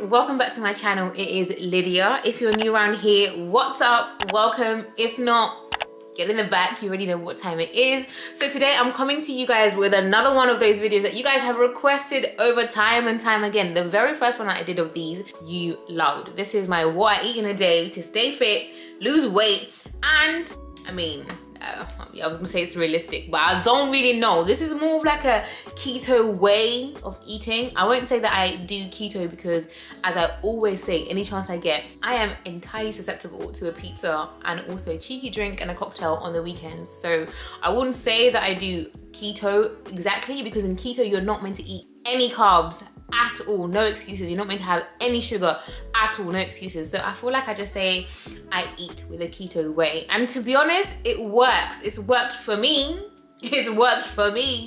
Welcome back to my channel. It is Lydia. If you're new around here, what's up? Welcome. If not, get in the back. You already know what time it is. So today I'm coming to you guys with another one of those videos that you guys have requested over time and time again. The very first one that I did of these, you loved. This is my what I eat in a day to stay fit, lose weight, and I mean, I was gonna say it's realistic, but I don't really know. This is more of like a keto way of eating. I won't say that I do keto because, as I always say, any chance I get, I am entirely susceptible to a pizza and also a cheeky drink and a cocktail on the weekends. So I wouldn't say that I do keto exactly, because in keto you're not meant to eat any carbs at all, no excuses. You're not meant to have any sugar at all, no excuses. So I feel like I just say I eat with a keto way, and to be honest, it works. It's worked for me.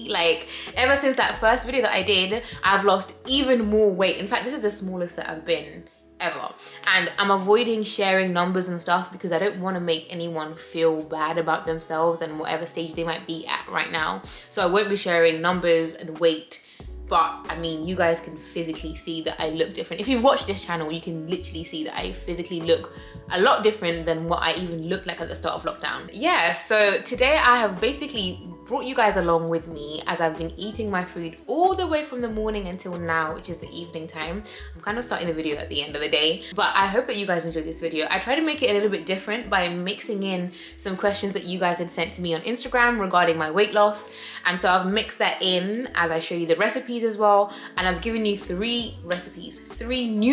Like, ever since that first video that I did, I've lost even more weight. In fact, this is the smallest that I've been ever, and I'm avoiding sharing numbers and stuff because I don't want to make anyone feel bad about themselves and whatever stage they might be at right now. So I won't be sharing numbers and weight. But I mean, you guys can physically see that I look different. If you've watched this channel, you can literally see that I physically look a lot different than what I even looked like at the start of lockdown. Yeah, so today I have basically brought you guys along with me as I've been eating my food all the way from the morning until now, which is the evening time. I'm kind of starting the video at the end of the day, but I hope that you guys enjoyed this video. I try to make it a little bit different by mixing in some questions that you guys had sent to me on Instagram regarding my weight loss, and so I've mixed that in as I show you the recipes as well. And I've given you three new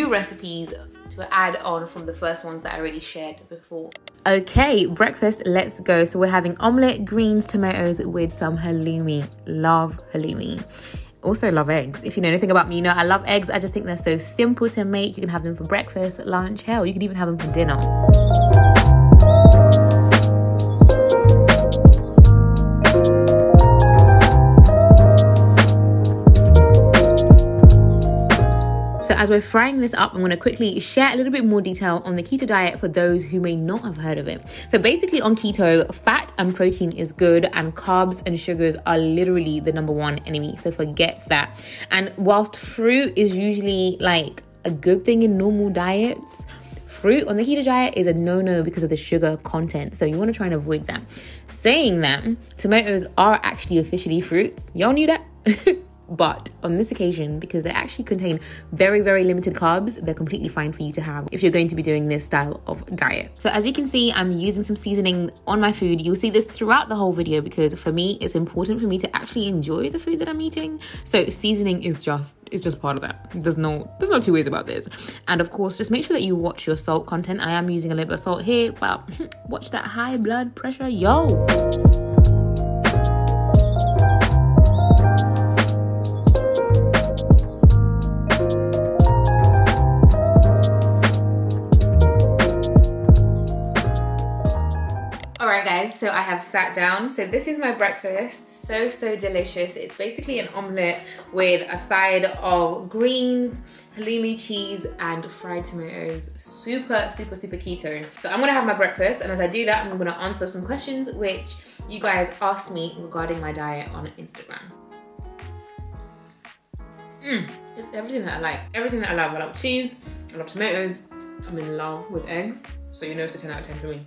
recipes to add on from the first ones that I already shared before. Okay, breakfast, let's go. So we're having omelette, greens, tomatoes with some halloumi. Love halloumi. Also love eggs. If you know anything about me, you know I love eggs. I just think they're so simple to make. You can have them for breakfast, lunch, hell, you can even have them for dinner. So as we're frying this up, I'm going to quickly share a little bit more detail on the keto diet for those who may not have heard of it. So basically on keto, fat and protein is good, and carbs and sugars are literally the #1 enemy. So forget that. And whilst fruit is usually like a good thing in normal diets, fruit on the keto diet is a no-no because of the sugar content. So you want to try and avoid that. Saying that, tomatoes are actually officially fruits. Y'all knew that? But on this occasion, because they actually contain very, very limited carbs, they're completely fine for you to have if you're going to be doing this style of diet. So as you can see, I'm using some seasoning on my food. You'll see this throughout the whole video because for me, it's important for me to actually enjoy the food that I'm eating. So seasoning is just part of that. There's no two ways about this. And of course, just make sure that you watch your salt content. I am using a little bit of salt here, but watch that high blood pressure, yo. So I have sat down. So this is my breakfast. So delicious. It's basically an omelette with a side of greens, halloumi, cheese, and fried tomatoes. Super keto. So I'm gonna have my breakfast, and as I do that, I'm gonna answer some questions which you guys asked me regarding my diet on Instagram. Just everything that I like, everything that I love. I love cheese, I love tomatoes, I'm in love with eggs. So you know it's a 10 out of 10 for me.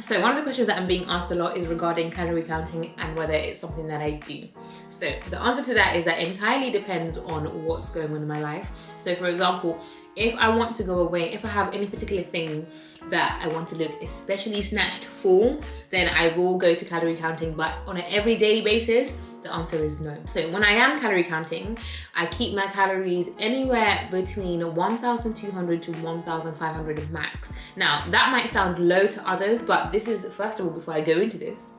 So one of the questions that I'm being asked a lot is regarding calorie counting and whether it's something that I do. So the answer to that is that it entirely depends on what's going on in my life. So for example, if I want to go away, if I have any particular thing that I want to look especially snatched for, then I will go to calorie counting, but on an everyday basis, the answer is no. So when I am calorie counting, I keep my calories anywhere between 1,200 to 1,500 max. Now that might sound low to others, but this is, first of all, before I go into this,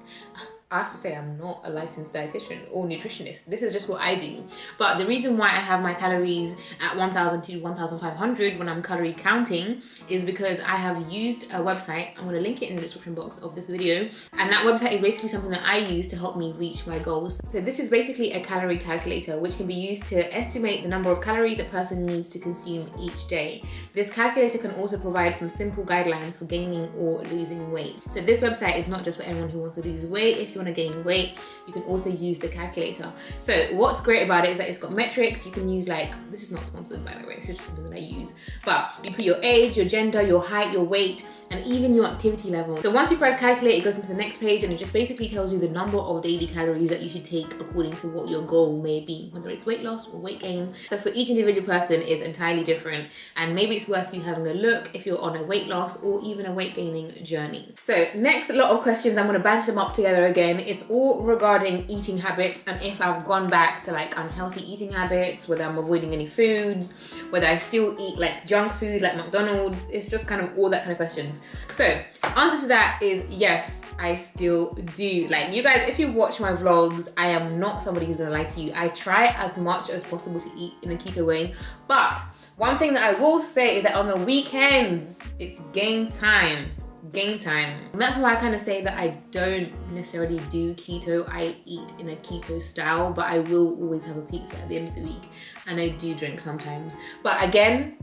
I have to say I'm not a licensed dietitian or nutritionist. This is just what I do. But the reason why I have my calories at 1,000 to 1,500 when I'm calorie counting is because I have used a website. I'm going to link it in the description box of this video. And that website is basically something that I use to help me reach my goals. So this is basically a calorie calculator, which can be used to estimate the number of calories a person needs to consume each day. This calculator can also provide some simple guidelines for gaining or losing weight. So this website is not just for anyone who wants to lose weight. If you want to gain weight, you can also use the calculator. So what's great about it is that it's got metrics. You can use, like, this is not sponsored by the way, it's just something that I use. But you put your age, your gender, your height, your weight, and even your activity level. So once you press calculate, it goes into the next page and it just basically tells you the number of daily calories that you should take according to what your goal may be, whether it's weight loss or weight gain. So for each individual person is entirely different, and maybe it's worth you having a look if you're on a weight loss or even a weight gaining journey. So next lot of questions, I'm gonna batch them up together again. It's all regarding eating habits and if I've gone back to like unhealthy eating habits, whether I'm avoiding any foods, whether I still eat like junk food like McDonald's. It's just kind of all that kind of questions. So answer to that is yes, I still do. Like, you guys, if you watch my vlogs, I am not somebody who's gonna lie to you. I try as much as possible to eat in a keto way, but one thing that I will say is that on the weekends, it's game time. Game time. And that's why I kind of say that I don't necessarily do keto. I eat in a keto style, but I will always have a pizza at the end of the week, and I do drink sometimes. But again,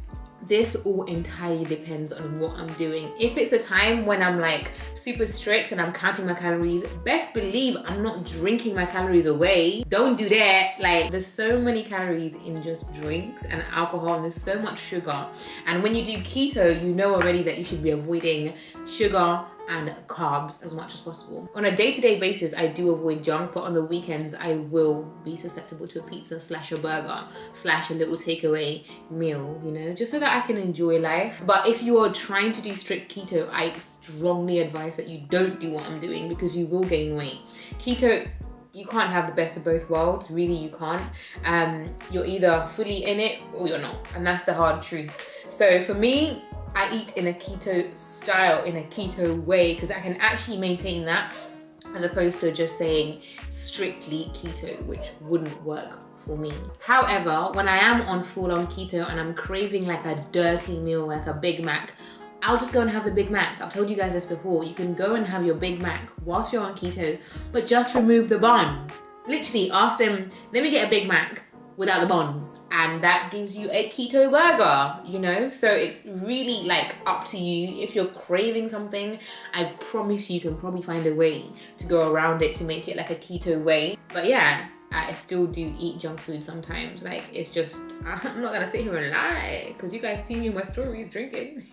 this all entirely depends on what I'm doing. If it's a time when I'm like super strict and I'm counting my calories, best believe I'm not drinking my calories away. Don't do that. Like, there's so many calories in just drinks and alcohol, and there's so much sugar. And when you do keto, you know already that you should be avoiding sugar and carbs as much as possible. On a day-to-day basis, I do avoid junk, but on the weekends, I will be susceptible to a pizza slash a burger slash a little takeaway meal, you know, just so that I can enjoy life. But if you are trying to do strict keto, I strongly advise that you don't do what I'm doing, because you will gain weight. Keto, you can't have the best of both worlds, really you can't. You're either fully in it or you're not, and that's the hard truth. So for me, I eat in a keto style, in a keto way, because I can actually maintain that as opposed to just saying strictly keto, which wouldn't work for me. However, when I am on full-on keto and I'm craving like a dirty meal, like a Big Mac, I'll just go and have the Big Mac. I've told you guys this before. You can go and have your Big Mac whilst you're on keto, but just remove the bun. Literally ask them, let me get a Big Mac without the buns, and that gives you a keto burger, you know? So it's really like up to you. If you're craving something, I promise you can probably find a way to go around it to make it like a keto way. But yeah, I still do eat junk food sometimes. Like, it's just, I'm not gonna sit here and lie, because you guys see me in my stories drinking.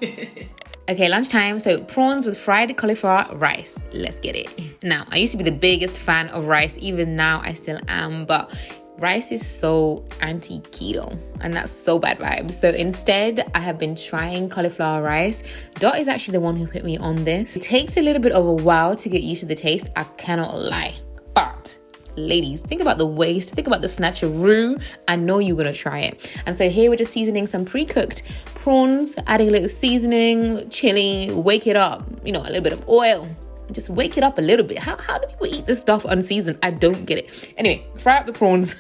Okay, lunchtime, so prawns with fried cauliflower rice. Let's get it. Now, I used to be the biggest fan of rice, even now I still am, but rice is so anti-keto, and that's so bad vibes. So instead, I have been trying cauliflower rice. Dot is actually the one who put me on this. It takes a little bit of a while to get used to the taste, I cannot lie. But ladies, think about the waste, think about the snatcheroo. I know you're gonna try it. And so here we're just seasoning some pre-cooked prawns, adding a little seasoning, chili, wake it up, you know, a little bit of oil. Just wake it up a little bit. How do people eat this stuff unseasoned? I don't get it. Anyway, fry up the prawns.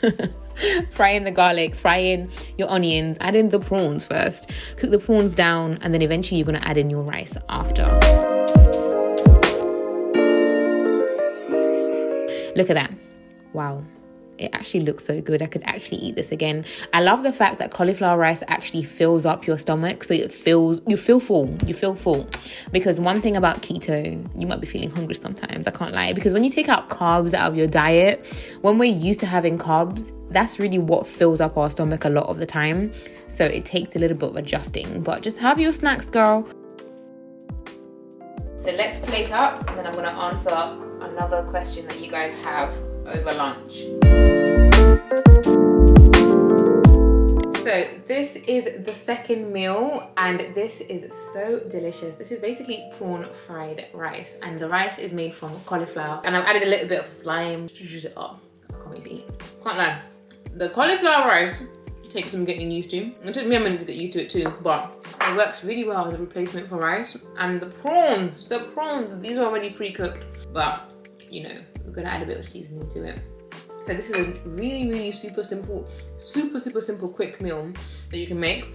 Fry in the garlic, fry in your onions, add in the prawns first. Cook the prawns down, and then eventually you're gonna add in your rice after. Look at that. Wow. It actually looks so good. I could actually eat this again. I love the fact that cauliflower rice actually fills up your stomach, so it fills, you feel full. Because one thing about keto, you might be feeling hungry sometimes, I can't lie, because when you take out carbs out of your diet, when we're used to having carbs, that's really what fills up our stomach a lot of the time. So it takes a little bit of adjusting, but just have your snacks, girl. So let's plate up, and then I'm gonna answer another question that you guys have over lunch. So this is the second meal, and this is so delicious. This is basically prawn fried rice, and the rice is made from cauliflower, and I've added a little bit of lime to juice it up. I can't wait to eat. Can't lie. The cauliflower rice takes some getting used to. It took me a minute to get used to it too, but it works really well as a replacement for rice. And the prawns, these are already pre-cooked, but you know, we're gonna add a bit of seasoning to it. So this is a really super simple quick meal that you can make.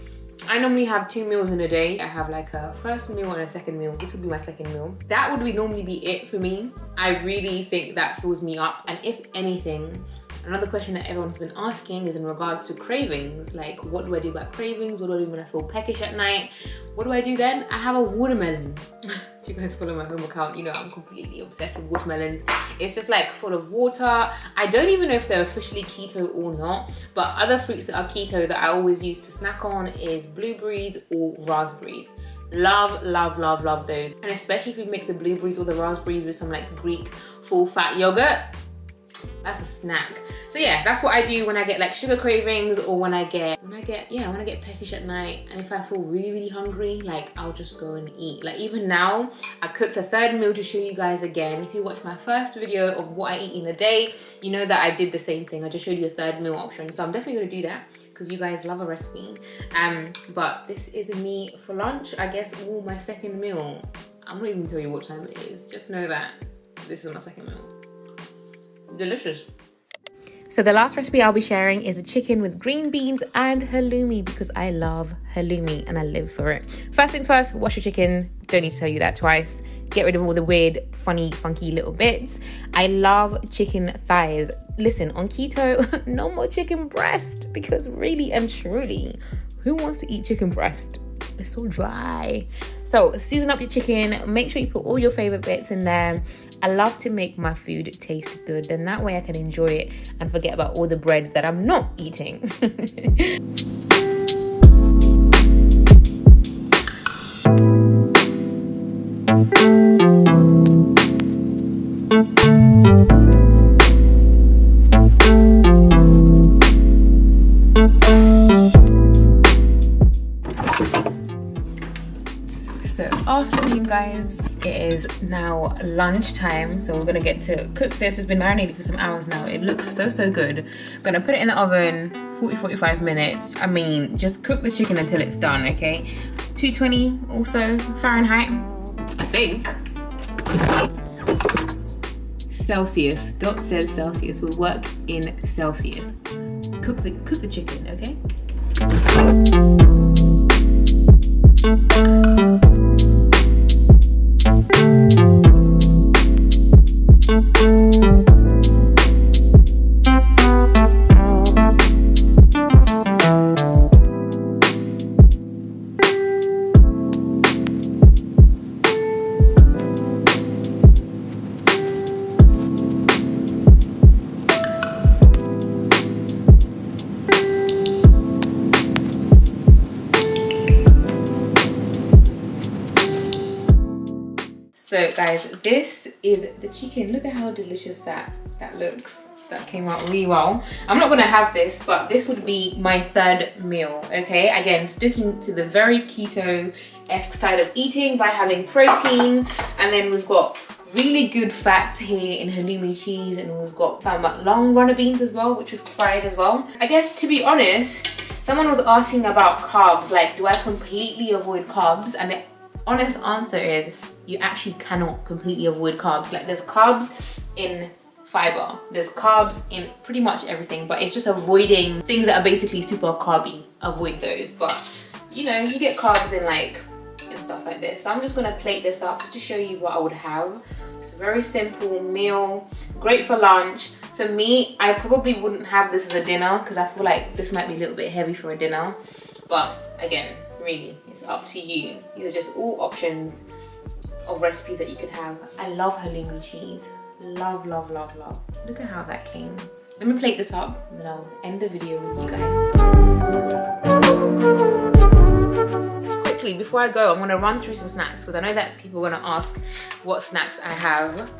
I normally have two meals in a day. I have like a first meal and a second meal. This would be my second meal. That would be normally be it for me. I really think that fills me up. And if anything, another question that everyone's been asking is in regards to cravings. Like, what do I do about cravings? What do I do when I feel peckish at night? What do I do then? I have a watermelon. If you guys follow my home account, you know I'm completely obsessed with watermelons. It's just like full of water. I don't even know if they're officially keto or not, but other fruits that are keto that I always use to snack on is blueberries or raspberries. Love, love, love, love those. And especially if we mix the blueberries or the raspberries with some like Greek full fat yogurt, that's a snack. So yeah, that's what I do when I get like sugar cravings or when I get peckish at night. And if I feel really hungry, like I'll just go and eat. Like even now, I cooked a third meal to show you guys again. If you watch my first video of what I eat in a day, you know that I did the same thing. I just showed you a third meal option. So I'm definitely gonna do that because you guys love a recipe. But this is me for lunch, I guess, or my second meal. I'm not even gonna tell you what time it is. Just know that this is my second meal. Delicious. So the last recipe I'll be sharing is a chicken with green beans and halloumi because I love halloumi and I live for it. First things first, wash your chicken. Don't need to tell you that twice. Get rid of all the weird, funny, funky little bits. I love chicken thighs. Listen, on keto, no more chicken breast because really and truly, who wants to eat chicken breast? It's so dry. So season up your chicken. Make sure you put all your favorite bits in there. I love to make my food taste good, then that way I can enjoy it and forget about all the bread that I'm not eating. So afternoon, guys. It is now lunchtime, so we're gonna get to cook this. It's been marinated for some hours now. It looks so good. I'm gonna put it in the oven, 40-45 minutes. I mean, just cook the chicken until it's done, okay? 220 or so Fahrenheit, I think. Celsius, Dot says Celsius. We'll work in Celsius. Cook the chicken, okay? So guys, this is the chicken. Look at how delicious that looks. That came out really well. I'm not gonna have this, but this would be my third meal, okay? Again, sticking to the very keto-esque style of eating by having protein, and then we've got really good fats here in halloumi cheese, and we've got some long runner beans as well, which we've fried as well. I guess, to be honest, someone was asking about carbs, like, do I completely avoid carbs? And the honest answer is, you actually cannot completely avoid carbs. Like, there's carbs in fiber, there's carbs in pretty much everything, but it's just avoiding things that are basically super carby. Avoid those. But you know, you get carbs in like and stuff like this. So I'm just gonna plate this up just to show you what I would have. It's a very simple meal, great for lunch. For me, I probably wouldn't have this as a dinner because I feel like this might be a little bit heavy for a dinner. But again, really, it's up to you. These are just all options of recipes that you could have. I love halloumi cheese. Love, love, love, love. Look at how that came. Let me plate this up and then I'll end the video with you guys. Quickly, before I go, I'm gonna run through some snacks because I know that people are gonna ask what snacks I have.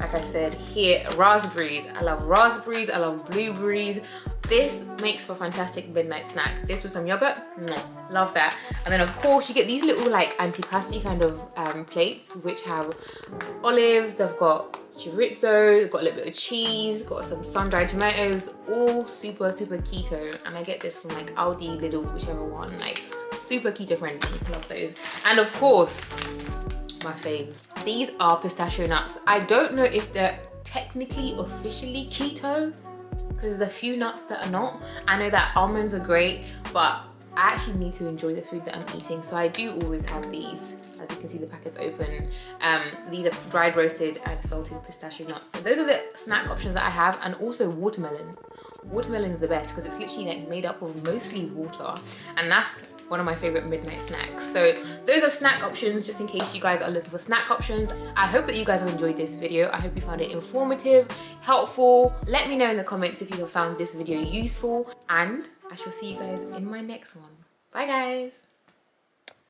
Like I said, here, raspberries. I love raspberries, I love blueberries. This makes for a fantastic midnight snack. This with some yogurt, love that. And then of course you get these little like antipasti kind of plates which have olives, they've got chorizo, they've got a little bit of cheese, got some sun-dried tomatoes, all super keto. And I get this from like Aldi, Lidl, whichever one, like super keto friendly, love those. And of course, my faves. These are pistachio nuts. I don't know if they're technically officially keto because there's a few nuts that are not. I know that almonds are great, but I actually need to enjoy the food that I'm eating, so I do always have these. As you can see, the packet's open. These are dried, roasted, and salted pistachio nuts. So those are the snack options that I have, and also watermelon. Watermelon is the best because it's literally like made up of mostly water, and that's one of my favorite midnight snacks. So those are snack options, just in case you guys are looking for snack options. I hope that you guys have enjoyed this video. I hope you found it informative, helpful. Let me know in the comments if you have found this video useful, and I shall see you guys in my next one. Bye guys.